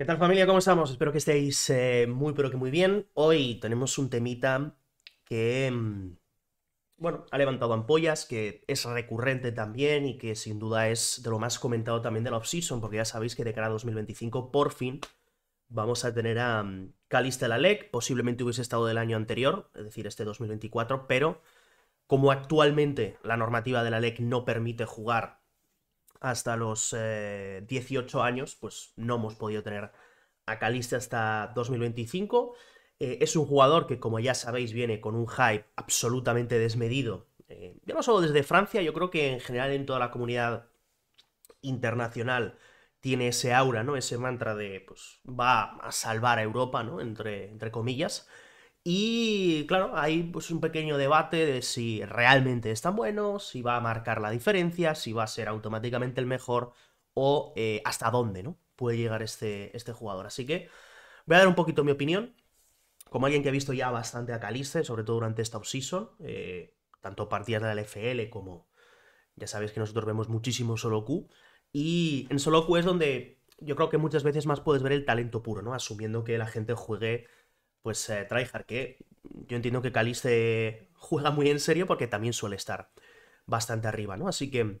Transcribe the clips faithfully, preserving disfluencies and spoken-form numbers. ¿Qué tal, familia? ¿Cómo estamos? Espero que estéis eh, muy, pero que muy bien. Hoy tenemos un temita que, bueno, ha levantado ampollas, que es recurrente también y que sin duda es de lo más comentado también de la off-season, porque ya sabéis que de cara a dos mil veinticinco, por fin, vamos a tener a um, Caliste la L E C. Posiblemente hubiese estado del año anterior, es decir, este dos mil veinticuatro, pero como actualmente la normativa de la L E C no permite jugar hasta los eh, dieciocho años, pues no hemos podido tener a Caliste hasta dos mil veinticinco. Eh, es un jugador que, como ya sabéis, viene con un hype absolutamente desmedido. Eh, ya no solo desde Francia, yo creo que en general en toda la comunidad internacional tiene ese aura, ¿no? Ese mantra de, pues, va a salvar a Europa, ¿no? Entre, entre comillas. Y, claro, hay pues un pequeño debate de si realmente es tan bueno, si va a marcar la diferencia, si va a ser automáticamente el mejor o eh, hasta dónde, ¿no? Puede llegar este, este jugador. Así que voy a dar un poquito mi opinión. Como alguien que ha visto ya bastante a Caliste, sobre todo durante esta off-season, eh, tanto partidas de la L F L como, ya sabéis que nosotros vemos muchísimo solo Q. Y en solo Q es donde yo creo que muchas veces más puedes ver el talento puro, ¿no? Asumiendo que la gente juegue, pues, eh, tryhard, que yo entiendo que Caliste juega muy en serio porque también suele estar bastante arriba, ¿no? Así que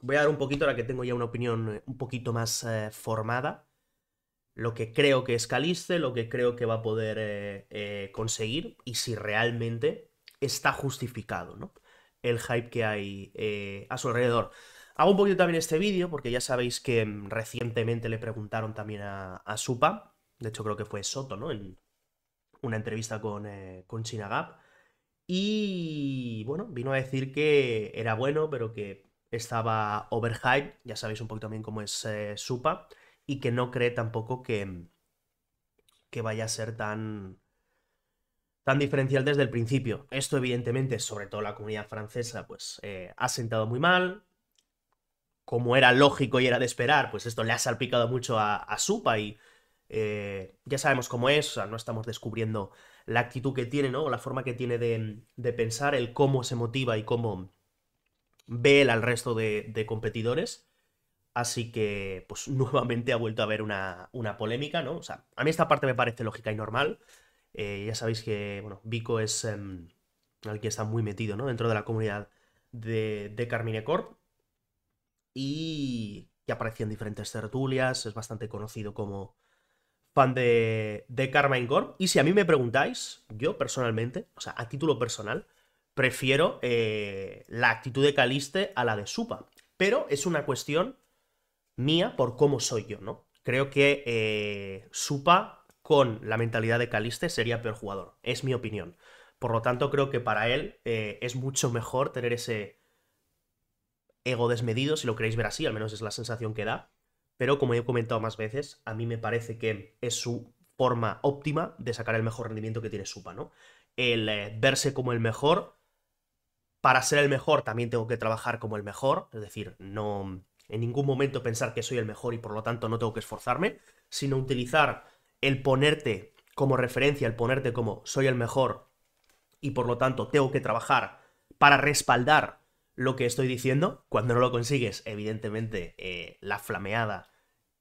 voy a dar un poquito, ahora que tengo ya una opinión un poquito más eh, formada, lo que creo que es Caliste, lo que creo que va a poder eh, eh, conseguir y si realmente está justificado, ¿no? El hype que hay eh, a su alrededor. Hago un poquito también este vídeo porque ya sabéis que mm, recientemente le preguntaron también a, a Supa, de hecho creo que fue Soto, ¿no? En una entrevista con, eh, con Chinagap, y bueno, vino a decir que era bueno, pero que estaba overhyped, ya sabéis un poco también cómo es eh, Supa, y que no cree tampoco que, que vaya a ser tan, tan diferencial desde el principio. Esto evidentemente, sobre todo la comunidad francesa, pues eh, ha sentado muy mal, como era lógico y era de esperar, pues esto le ha salpicado mucho a, a Supa y Eh, ya sabemos cómo es, o sea, no estamos descubriendo la actitud que tiene, ¿no? O la forma que tiene de, de pensar, el cómo se motiva y cómo ve él al resto de, de competidores. Así que, pues, nuevamente ha vuelto a haber una, una polémica, ¿no? O sea, a mí esta parte me parece lógica y normal. Eh, ya sabéis que, bueno, Vico es eh, el que está muy metido, ¿no? Dentro de la comunidad de, de Karmine Corp. Y que aparecía en diferentes tertulias, es bastante conocido como fan de, de Karmine Corp. Y si a mí me preguntáis, yo personalmente, o sea, a título personal, prefiero eh, la actitud de Caliste a la de Supa. Pero es una cuestión mía por cómo soy yo, ¿no? Creo que eh, Supa, con la mentalidad de Caliste, sería peor jugador. Es mi opinión. Por lo tanto, creo que para él eh, es mucho mejor tener ese ego desmedido, si lo queréis ver así, al menos es la sensación que da. Pero como he comentado más veces, a mí me parece que es su forma óptima de sacar el mejor rendimiento que tiene Supa, ¿no? El eh, verse como el mejor. Para ser el mejor también tengo que trabajar como el mejor. Es decir, no en ningún momento pensar que soy el mejor y por lo tanto no tengo que esforzarme, sino utilizar el ponerte como referencia, el ponerte como soy el mejor y por lo tanto tengo que trabajar para respaldar lo que estoy diciendo. Cuando no lo consigues, evidentemente, eh, la flameada,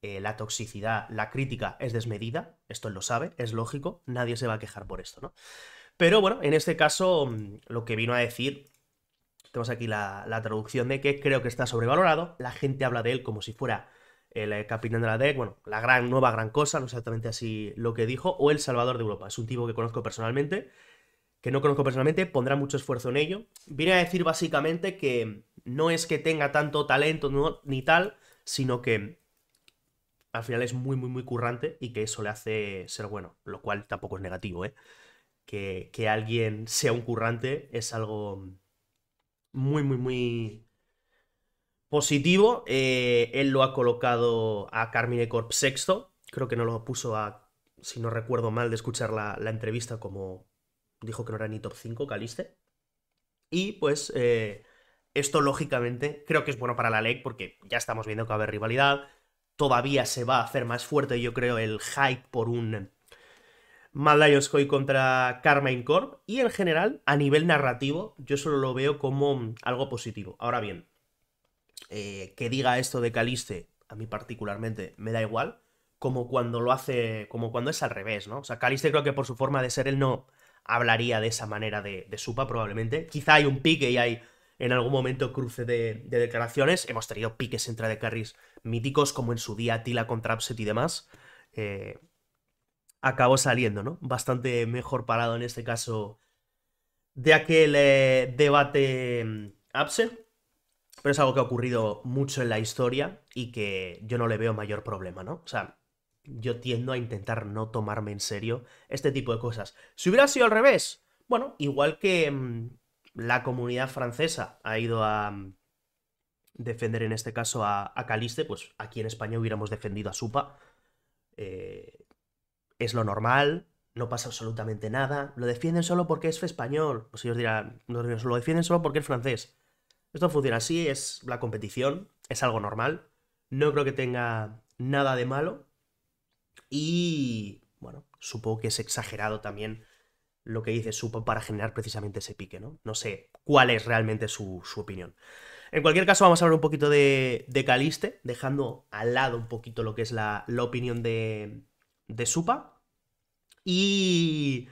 Eh, la toxicidad, la crítica es desmedida, esto él lo sabe, es lógico, nadie se va a quejar por esto, ¿no? Pero bueno, en este caso, lo que vino a decir, tenemos aquí la, la traducción de que creo que está sobrevalorado, la gente habla de él como si fuera el capitán de la D E C, bueno, la gran nueva gran cosa, no exactamente así lo que dijo, o el salvador de Europa, es un tipo que conozco personalmente, que no conozco personalmente, pondrá mucho esfuerzo en ello. Viene a decir básicamente que no es que tenga tanto talento, no, ni tal, sino que al final es muy, muy, muy currante y que eso le hace ser bueno, lo cual tampoco es negativo, ¿eh? Que, que alguien sea un currante es algo muy, muy, muy positivo. Eh, él lo ha colocado a Karmine Corp sexto, creo que no lo puso a, si no recuerdo mal de escuchar la, la entrevista, como dijo que no era ni top cinco Caliste. Y pues eh, esto lógicamente creo que es bueno para la L E C porque ya estamos viendo que va a haber rivalidad. Todavía se va a hacer más fuerte, yo creo, el hype por un Mad Lions K O I contra Karmine Corp. Y en general, a nivel narrativo, yo solo lo veo como algo positivo. Ahora bien, eh, que diga esto de Caliste, a mí particularmente me da igual, como cuando lo hace, como cuando es al revés, ¿no? O sea, Caliste creo que por su forma de ser él no hablaría de esa manera de, de Supa probablemente. Quizá hay un pique y hay en algún momento cruce de, de declaraciones. Hemos tenido piques entre de carries míticos como en su día Tila contra Upset y demás. Eh, acabó saliendo, ¿no? Bastante mejor parado en este caso de aquel eh, debate Upset. Pero es algo que ha ocurrido mucho en la historia y que yo no le veo mayor problema, ¿no? O sea, yo tiendo a intentar no tomarme en serio este tipo de cosas. Si hubiera sido al revés, bueno, igual que mmm, la comunidad francesa ha ido a mmm, defender en este caso a, a Caliste, pues aquí en España hubiéramos defendido a Supa. Eh, es lo normal, no pasa absolutamente nada. Lo defienden solo porque es español. Pues ellos dirán, no, lo defienden solo porque es francés. Esto funciona así, es la competición, es algo normal. No creo que tenga nada de malo. Y, bueno, supongo que es exagerado también lo que dice Supa para generar precisamente ese pique, ¿no? No sé cuál es realmente su, su opinión. En cualquier caso, vamos a hablar un poquito de, de Caliste, dejando al lado un poquito lo que es la, la opinión de, de Supa. Y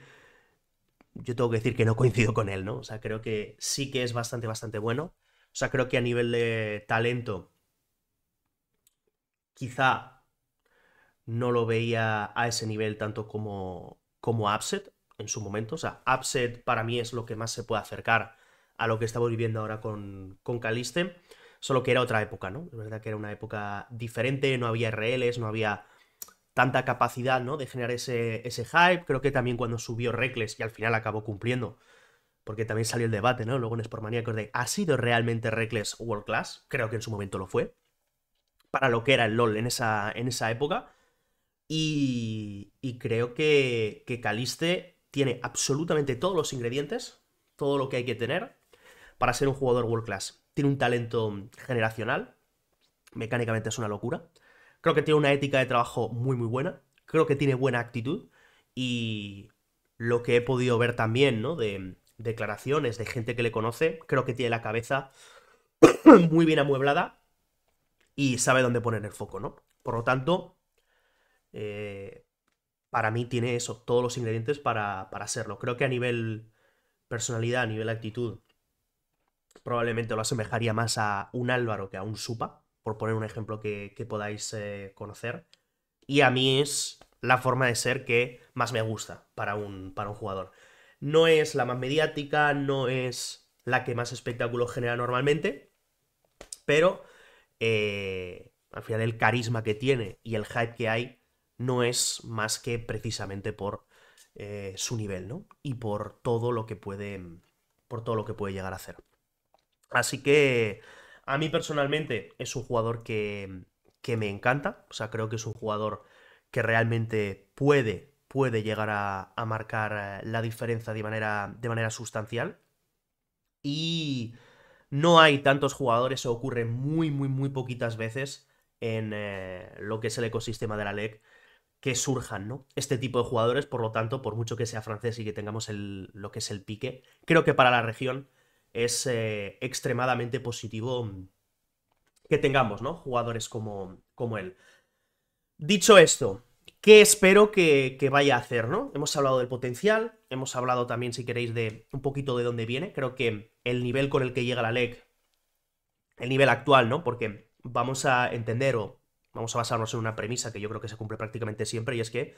yo tengo que decir que no coincido con él, ¿no? O sea, creo que sí que es bastante, bastante bueno. O sea, creo que a nivel de talento quizá no lo veía a ese nivel tanto como, como Upset en su momento. O sea, Upset para mí es lo que más se puede acercar a lo que estamos viviendo ahora con, con Caliste. Solo que era otra época, ¿no? Es verdad que era una época diferente, no había R Ls, no había tanta capacidad, ¿no?, de generar ese, ese hype. Creo que también cuando subió Reckless, y al final acabó cumpliendo, porque también salió el debate, ¿no?, luego en Sportmaníacos de ¿ha sido realmente Reckless World Class? Creo que en su momento lo fue, para lo que era el LoL en esa, en esa época. Y, y creo que, que Caliste tiene absolutamente todos los ingredientes, todo lo que hay que tener para ser un jugador World Class. Tiene un talento generacional, mecánicamente es una locura. Creo que tiene una ética de trabajo muy, muy buena. Creo que tiene buena actitud. Y lo que he podido ver también, ¿no?, de declaraciones de gente que le conoce, creo que tiene la cabeza muy bien amueblada y sabe dónde poner el foco, ¿no? Por lo tanto, eh, para mí tiene eso, todos los ingredientes para, para serlo. Creo que a nivel personalidad, a nivel actitud, probablemente lo asemejaría más a un Álvaro que a un Supa, por poner un ejemplo que, que podáis eh, conocer. Y a mí es la forma de ser que más me gusta para un, para un jugador. No es la más mediática, no es la que más espectáculo genera normalmente, pero eh, al final el carisma que tiene y el hype que hay no es más que precisamente por eh, su nivel, ¿no?, y por todo lo que puede, por todo lo que puede llegar a hacer. Así que a mí personalmente es un jugador que, que me encanta. O sea, creo que es un jugador que realmente puede, puede llegar a, a marcar la diferencia de manera, de manera sustancial. Y no hay tantos jugadores, o ocurre muy, muy, muy poquitas veces en eh, lo que es el ecosistema de la L E C que surjan, ¿no?, este tipo de jugadores. Por lo tanto, por mucho que sea francés y que tengamos el, lo que es el pique, creo que para la región es eh, extremadamente positivo que tengamos, ¿no?, jugadores como, como él. Dicho esto, ¿qué espero que, que vaya a hacer, ¿no? Hemos hablado del potencial, hemos hablado también, si queréis, de un poquito de dónde viene. Creo que el nivel con el que llega la L E C, el nivel actual, ¿no?, porque vamos a entender o vamos a basarnos en una premisa que yo creo que se cumple prácticamente siempre, y es que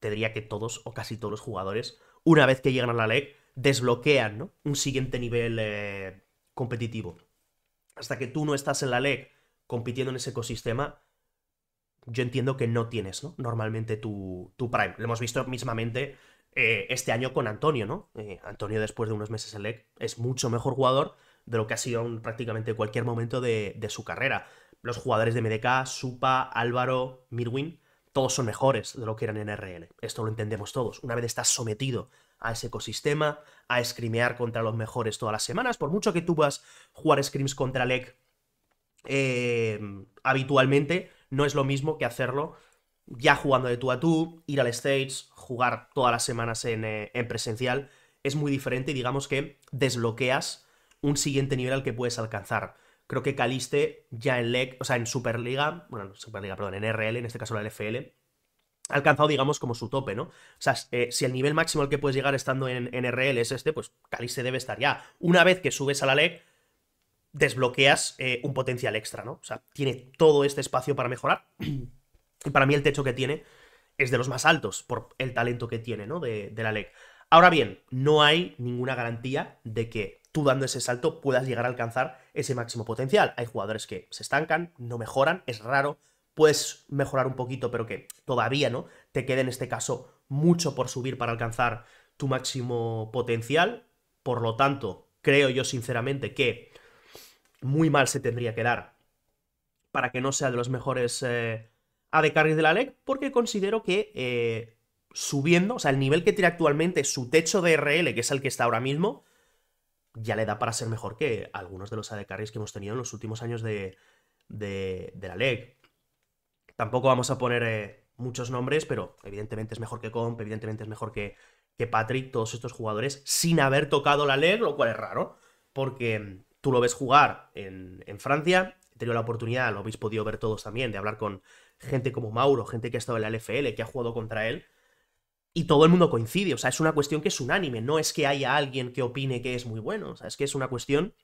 te diría que todos o casi todos los jugadores, una vez que llegan a la L E C, desbloquean, ¿no?, un siguiente nivel eh, competitivo. Hasta que tú no estás en la L E C compitiendo en ese ecosistema, yo entiendo que no tienes, ¿no?, normalmente tu, tu prime. Lo hemos visto mismamente eh, este año con Antonio, ¿no? Eh, Antonio, después de unos meses en L E C, es mucho mejor jugador de lo que ha sido en prácticamente cualquier momento de, de su carrera. Los jugadores de M D K, Supa, Álvaro, Mirwin, todos son mejores de lo que eran en R L. Esto lo entendemos todos. Una vez estás sometido a ese ecosistema, a scrimear contra los mejores todas las semanas, por mucho que tú vas a jugar scrims contra L E C eh, habitualmente, no es lo mismo que hacerlo ya jugando de tú a tú, ir al stage, jugar todas las semanas en, eh, en presencial. Es muy diferente y digamos que desbloqueas un siguiente nivel al que puedes alcanzar. Creo que Caliste ya en L E C, o sea, en Superliga, bueno, Superliga, perdón, en R L, en este caso la L F L, ha alcanzado, digamos, como su tope, ¿no? O sea, eh, si el nivel máximo al que puedes llegar estando en, en R L es este, pues Caliste debe estar ya. Una vez que subes a la L E C, desbloqueas eh, un potencial extra, ¿no? O sea, tiene todo este espacio para mejorar. Y para mí el techo que tiene es de los más altos por el talento que tiene, ¿no? De, de la L E C. Ahora bien, no hay ninguna garantía de que tú dando ese salto puedas llegar a alcanzar ese máximo potencial. Hay jugadores que se estancan, no mejoran, es raro. Puedes mejorar un poquito, pero que todavía, ¿no?, te quede en este caso mucho por subir para alcanzar tu máximo potencial. Por lo tanto, creo yo sinceramente que muy mal se tendría que dar para que no sea de los mejores eh, A D carries de la L E C, porque considero que eh, subiendo, o sea, el nivel que tiene actualmente, su techo de R L, que es el que está ahora mismo, ya le da para ser mejor que algunos de los A D carries que hemos tenido en los últimos años de, de, de la L E C. Tampoco vamos a poner eh, muchos nombres, pero evidentemente es mejor que Comp, evidentemente es mejor que, que Patrick, todos estos jugadores, sin haber tocado la L E C, lo cual es raro, porque tú lo ves jugar en, en Francia. He tenido la oportunidad, lo habéis podido ver todos también, de hablar con gente como Mauro, gente que ha estado en la L F L, que ha jugado contra él, y todo el mundo coincide. O sea, es una cuestión que es unánime, no es que haya alguien que opine que es muy bueno, o sea, es que es una cuestión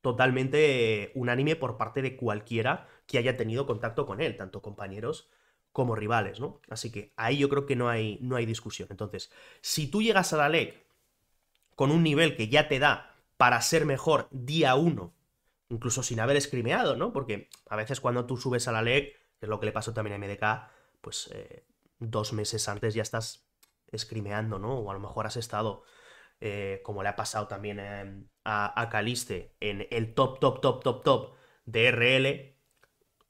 totalmente unánime por parte de cualquiera que haya tenido contacto con él, tanto compañeros como rivales, ¿no? Así que ahí yo creo que no hay, no hay discusión. Entonces, si tú llegas a la L E C con un nivel que ya te da para ser mejor día uno, incluso sin haber escrimeado, ¿no? Porque a veces cuando tú subes a la L E C, que es lo que le pasó también a M D K, pues eh, dos meses antes ya estás escrimeando, ¿no? O a lo mejor has estado, eh, como le ha pasado también eh, a, a Caliste, en el top, top, top, top, top de R L,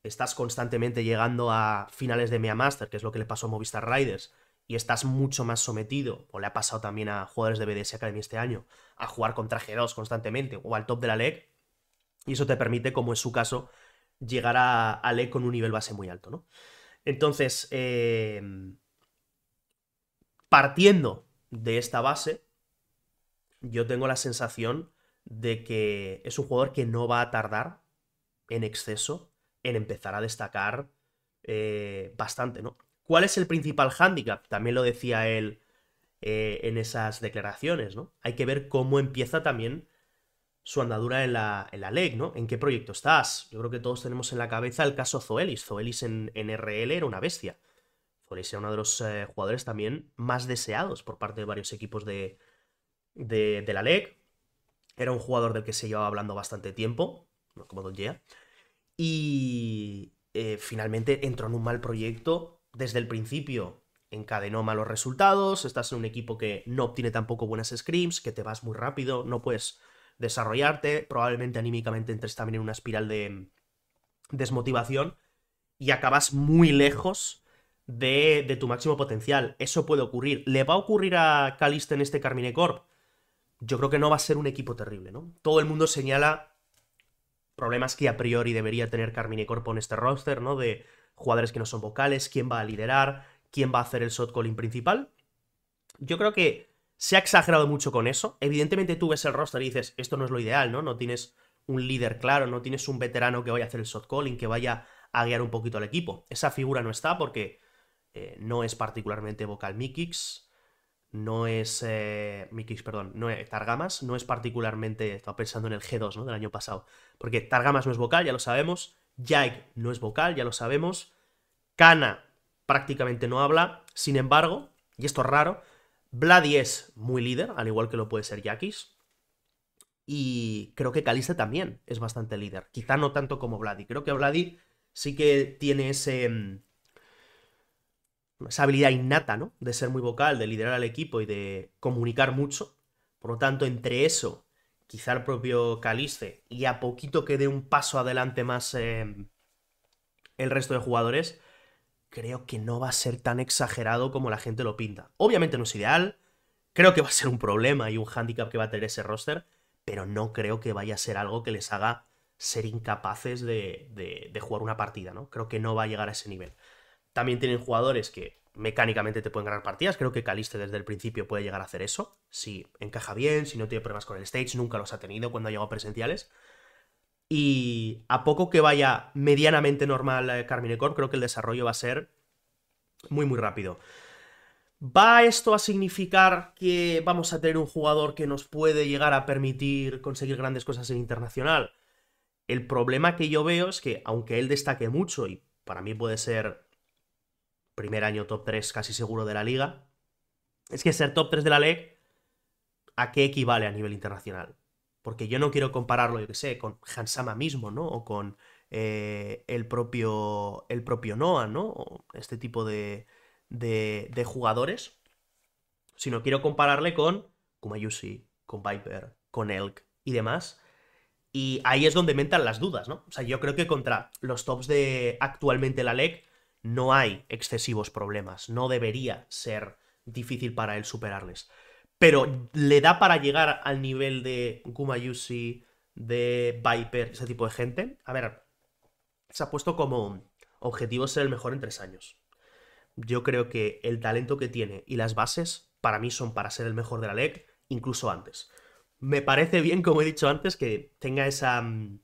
estás constantemente llegando a finales de EMEA Master, que es lo que le pasó a Movistar Riders, y estás mucho más sometido, o le ha pasado también a jugadores de B D S Academy este año, a jugar contra G dos constantemente, o al top de la L E C, y eso te permite, como es su caso, llegar a, a L E C con un nivel base muy alto, ¿no? Entonces, eh, partiendo de esta base, yo tengo la sensación de que es un jugador que no va a tardar en exceso en empezar a destacar eh, bastante, ¿no? ¿Cuál es el principal hándicap? También lo decía él eh, en esas declaraciones, ¿no? Hay que ver cómo empieza también su andadura en la, en la L E C, ¿no? ¿En qué proyecto estás? Yo creo que todos tenemos en la cabeza el caso Zoelis. Zoelis en, en R L era una bestia. Zoelis era uno de los eh, jugadores también más deseados por parte de varios equipos de, de, de la L E C. Era un jugador del que se llevaba hablando bastante tiempo, no como Don Gea. Y eh, finalmente entró en un mal proyecto desde el principio. Encadenó malos resultados, estás en un equipo que no obtiene tampoco buenas scrims, que te vas muy rápido, no puedes desarrollarte, probablemente anímicamente entres también en una espiral de desmotivación y acabas muy lejos de, de tu máximo potencial. Eso puede ocurrir. ¿Le va a ocurrir a Caliste en este Karmine Corp? Yo creo que no va a ser un equipo terrible, ¿no? Todo el mundo señala problemas que a priori debería tener Karmine Corp en este roster, ¿no? De jugadores que no son vocales, quién va a liderar, quién va a hacer el shot calling principal. Yo creo que se ha exagerado mucho con eso. Evidentemente tú ves el roster y dices, esto no es lo ideal, ¿no? No tienes un líder claro, no tienes un veterano que vaya a hacer el shot calling, que vaya a guiar un poquito al equipo. Esa figura no está porque eh, no es particularmente vocal Mikix, no es... Eh, Mikix, perdón, no es Targamas, no es particularmente... Estaba pensando en el G dos, ¿no? Del año pasado. Porque Targamas no es vocal, ya lo sabemos. Jaik no es vocal, ya lo sabemos. Kana prácticamente no habla. Sin embargo, y esto es raro, Vladi es muy líder, al igual que lo puede ser Yakis. Y creo que Caliste también es bastante líder. Quizá no tanto como Vladi. Creo que Vladi sí que tiene ese, esa habilidad innata, ¿no? De ser muy vocal, de liderar al equipo y de comunicar mucho. Por lo tanto, entre eso, quizá el propio Caliste y a poquito que dé un paso adelante más eh, el resto de jugadores, creo que no va a ser tan exagerado como la gente lo pinta. Obviamente no es ideal, creo que va a ser un problema y un hándicap que va a tener ese roster, pero no creo que vaya a ser algo que les haga ser incapaces de, de, de jugar una partida, ¿no? Creo que no va a llegar a ese nivel. También tienen jugadores que mecánicamente te pueden ganar partidas, creo que Caliste desde el principio puede llegar a hacer eso, si encaja bien, si no tiene problemas con el stage, nunca los ha tenido cuando ha llegado a presenciales. Y a poco que vaya medianamente normal Karmine Corp, creo que el desarrollo va a ser muy, muy rápido. ¿Va esto a significar que vamos a tener un jugador que nos puede llegar a permitir conseguir grandes cosas en internacional? El problema que yo veo es que, aunque él destaque mucho, y para mí puede ser primer año top tres casi seguro de la liga, es que ser top tres de la L E C, ¿a qué equivale a nivel internacional? Porque yo no quiero compararlo, yo qué sé, con Hansama mismo, ¿no? O con eh, el propio el propio Noah, ¿no? O este tipo de, de, de jugadores. Sino quiero compararle con Gumayusi, con Viper, con Elk y demás. Y ahí es donde me entran las dudas, ¿no? O sea, yo creo que contra los tops de actualmente la L E C no hay excesivos problemas. No debería ser difícil para él superarles. Pero le da para llegar al nivel de Gumayusi, de Viper, ese tipo de gente. A ver, se ha puesto como objetivo ser el mejor en tres años. Yo creo que el talento que tiene y las bases, para mí, son para ser el mejor de la L E C, incluso antes. Me parece bien, como he dicho antes, que tenga esa, no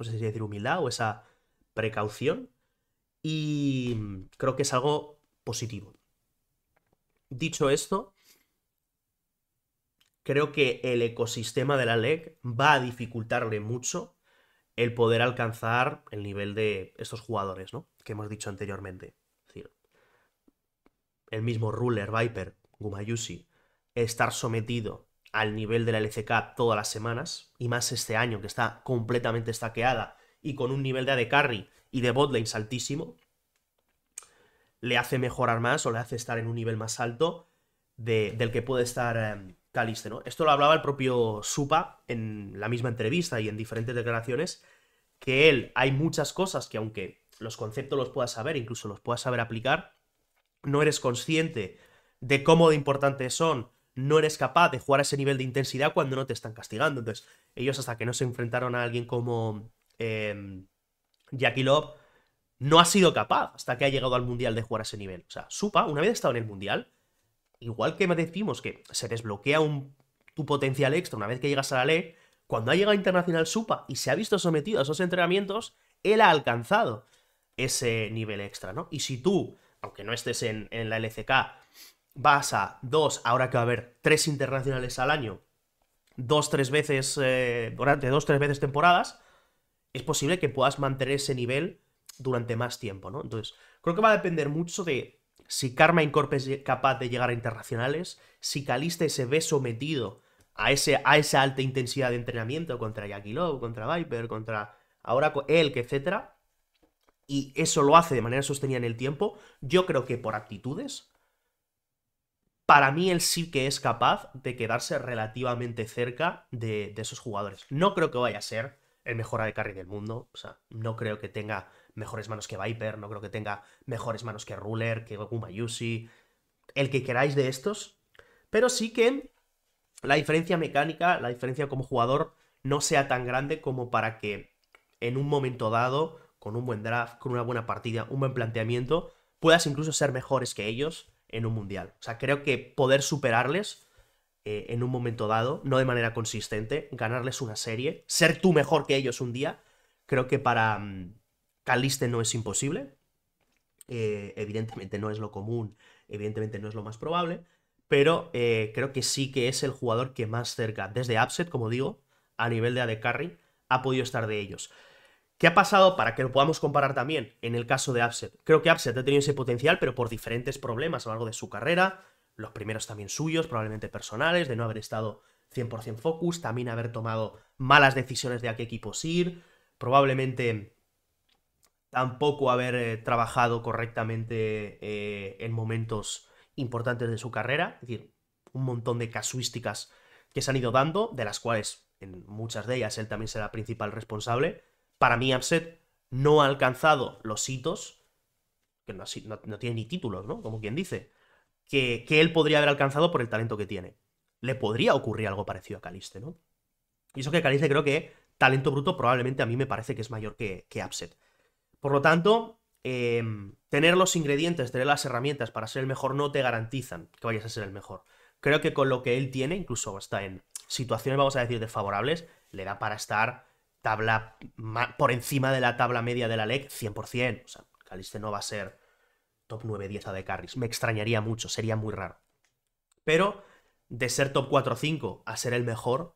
sé si decir humildad o esa precaución. Y creo que es algo positivo. Dicho esto, creo que el ecosistema de la L E C va a dificultarle mucho el poder alcanzar el nivel de estos jugadores, ¿no? Que hemos dicho anteriormente. Es decir, el mismo Ruler, Viper, Gumayusi, estar sometido al nivel de la L C K todas las semanas, y más este año que está completamente stackeada y con un nivel de A D Carry y de botlanes altísimo, le hace mejorar más o le hace estar en un nivel más alto de, del que puede estar... Um, Caliste, ¿no? Esto lo hablaba el propio Supa en la misma entrevista y en diferentes declaraciones, que él, hay muchas cosas que, aunque los conceptos los puedas saber, incluso los puedas saber aplicar, no eres consciente de cómo de importantes son, no eres capaz de jugar a ese nivel de intensidad cuando no te están castigando. Entonces, ellos, hasta que no se enfrentaron a alguien como eh, Jackie Love, no ha sido capaz, hasta que ha llegado al Mundial, de jugar a ese nivel. O sea, Supa, una vez estado en el Mundial, igual que decimos que se desbloquea un, tu potencial extra una vez que llegas a la L E C, cuando ha llegado a Internacional Supa y se ha visto sometido a esos entrenamientos, él ha alcanzado ese nivel extra, ¿no? Y si tú, aunque no estés en, en la L C K, vas a dos, ahora que va a haber tres internacionales al año, dos, tres veces, eh, durante dos, tres veces temporadas, es posible que puedas mantener ese nivel durante más tiempo, ¿no? Entonces, creo que va a depender mucho de si Karmine Corp es capaz de llegar a internacionales, si Caliste se ve sometido a, ese, a esa alta intensidad de entrenamiento contra Jackie Love, contra Viper, contra ahora Elk, etcétera, y eso lo hace de manera sostenida en el tiempo. Yo creo que por actitudes, para mí él sí que es capaz de quedarse relativamente cerca de, de esos jugadores. No creo que vaya a ser el mejor A D Carry del mundo, o sea, no creo que tenga mejores manos que Viper, no creo que tenga mejores manos que Ruler, que Gumayusi, el que queráis de estos, pero sí que la diferencia mecánica, la diferencia como jugador, no sea tan grande como para que en un momento dado, con un buen draft, con una buena partida, un buen planteamiento, puedas incluso ser mejores que ellos en un mundial. O sea, creo que poder superarles eh, en un momento dado, no de manera consistente, ganarles una serie, ser tú mejor que ellos un día, creo que para... Mmm, Caliste no es imposible, eh, evidentemente no es lo común, evidentemente no es lo más probable, pero eh, creo que sí que es el jugador que más cerca, desde Upset, como digo, a nivel de A D Carry, ha podido estar de ellos. ¿Qué ha pasado? Para que lo podamos comparar también en el caso de Upset. Creo que Upset ha tenido ese potencial, pero por diferentes problemas a lo largo de su carrera, los primeros también suyos, probablemente personales, de no haber estado cien por cien focus, también haber tomado malas decisiones de a qué equipos ir, probablemente... tampoco haber eh, trabajado correctamente eh, en momentos importantes de su carrera. Es decir, un montón de casuísticas que se han ido dando, de las cuales, en muchas de ellas, él también será principal responsable. Para mí, Upset no ha alcanzado los hitos, que no, no, no tiene ni títulos, ¿no? Como quien dice, que, que él podría haber alcanzado por el talento que tiene. Le podría ocurrir algo parecido a Caliste, ¿no? Y eso que Caliste, creo que talento bruto probablemente a mí me parece que es mayor que, que Upset. Por lo tanto, eh, tener los ingredientes, tener las herramientas para ser el mejor no te garantizan que vayas a ser el mejor. Creo que con lo que él tiene, incluso está en situaciones, vamos a decir, desfavorables, le da para estar tabla por encima de la tabla media de la L E C cien por cien. O sea, Caliste no va a ser top nueve diez A D Carries. Me extrañaría mucho, sería muy raro. Pero de ser top cuatro cinco a ser el mejor,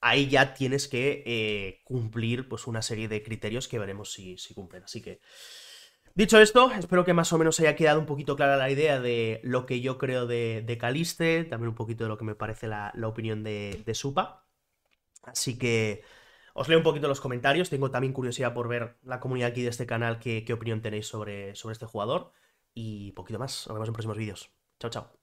ahí ya tienes que eh, cumplir pues, una serie de criterios que veremos si, si cumplen. Así que, dicho esto, espero que más o menos haya quedado un poquito clara la idea de lo que yo creo de, de Caliste, también un poquito de lo que me parece la, la opinión de, de Supa. Así que os leo un poquito los comentarios. Tengo también curiosidad por ver la comunidad aquí de este canal, qué, qué opinión tenéis sobre, sobre este jugador. Y poquito más. Nos vemos en próximos vídeos. Chao, chao.